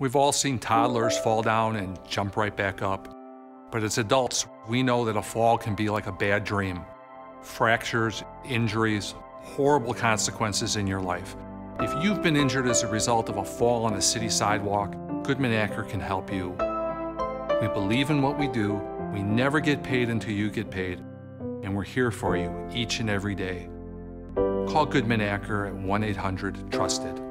We've all seen toddlers fall down and jump right back up. But as adults, we know that a fall can be like a bad dream. Fractures, injuries, horrible consequences in your life. If you've been injured as a result of a fall on a city sidewalk, Goodman Acker can help you. We believe in what we do. We never get paid until you get paid. And we're here for you each and every day. Call Goodman Acker at 1-800-TRUSTED.